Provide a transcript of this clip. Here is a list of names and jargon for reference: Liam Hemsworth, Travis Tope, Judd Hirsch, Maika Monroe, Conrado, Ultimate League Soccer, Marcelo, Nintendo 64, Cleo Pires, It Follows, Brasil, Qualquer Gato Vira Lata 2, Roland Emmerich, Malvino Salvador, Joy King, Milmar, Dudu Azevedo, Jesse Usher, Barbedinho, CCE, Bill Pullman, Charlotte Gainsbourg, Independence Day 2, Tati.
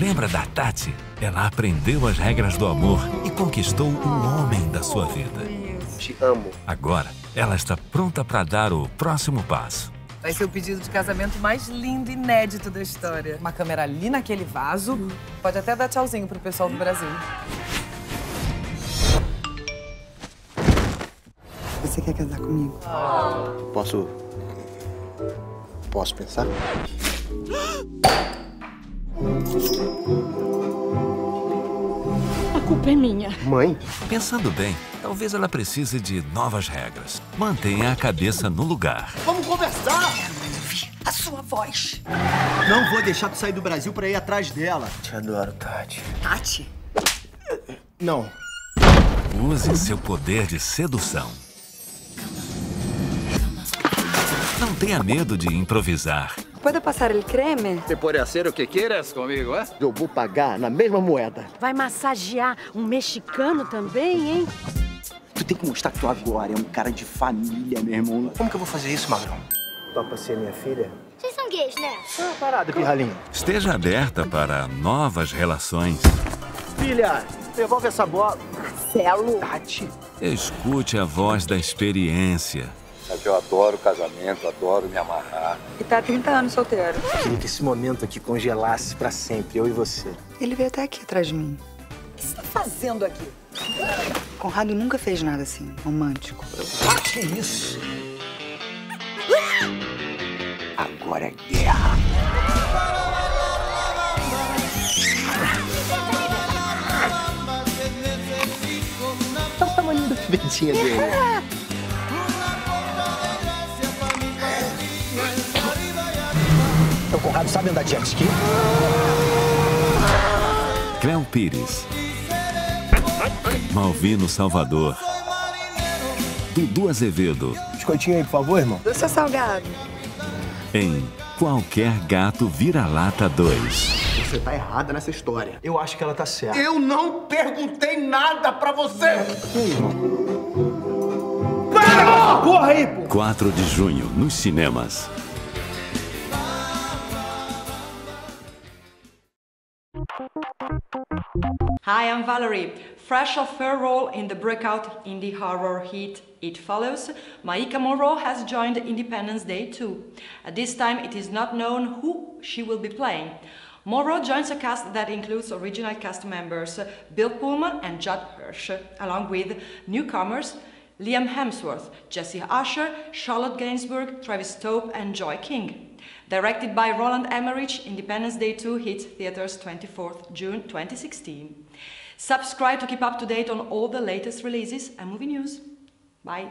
Lembra da Tati? Ela aprendeu as regras do amor e conquistou o homem da sua vida. Te amo. Agora, ela está pronta para dar o próximo passo. Vai ser o pedido de casamento mais lindo e inédito da história. Uma câmera ali naquele vaso. Pode até dar tchauzinho pro pessoal do Brasil. Você quer casar comigo? Posso pensar? A culpa é minha. Mãe? Pensando bem, talvez ela precise de novas regras. Mantenha a cabeça no lugar. Vamos conversar! Quero mais ouvir a sua voz. Não vou deixar tu sair do Brasil pra ir atrás dela. Te adoro, Tati. Tati? Não. Use seu poder de sedução. Não tenha medo de improvisar. Pode passar o creme? Você pode fazer o que queiras comigo, é? Eu vou pagar na mesma moeda. Vai massagear um mexicano também, hein? Tu tem que mostrar que tu agora é um cara de família, meu irmão. Como que eu vou fazer isso, Magrão? Topa ser minha filha? Vocês são gays, né? Ah, parada, pirralinho. Esteja aberta para novas relações. Filha, devolve essa bola. Marcelo. Tati. Escute a voz da experiência. Eu adoro casamento, adoro me amarrar. E tá há 30 anos solteiro. Eu queria que esse momento aqui congelasse pra sempre, eu e você. Ele veio até aqui atrás de mim. O que você tá fazendo aqui? Conrado nunca fez nada assim, romântico. Que isso? Agora é guerra. Olha o tamanho da pimentinha dele. O Conrado sabe andar de jet ski? Cleo Pires, Malvino Salvador, Dudu Azevedo. Biscoitinho aí, por favor, irmão. Do seu salgado. Em Qualquer Gato Vira Lata 2. Você tá errada nessa história. Eu acho que ela tá certa. Eu não perguntei nada pra você! Para! Porra aí, pô! 4 de junho, nos cinemas. Hi, I'm Valerie. Fresh off her role in the breakout indie horror hit It Follows, Maika Monroe has joined Independence Day 2. At this time, it is not known who she will be playing. Monroe joins a cast that includes original cast members Bill Pullman and Judd Hirsch, along with newcomers Liam Hemsworth, Jesse Usher, Charlotte Gainsbourg, Travis Tope and Joy King. Directed by Roland Emmerich, Independence Day 2 hits theaters 24th June 2016. Subscribe to keep up to date on all the latest releases and movie news. Bye!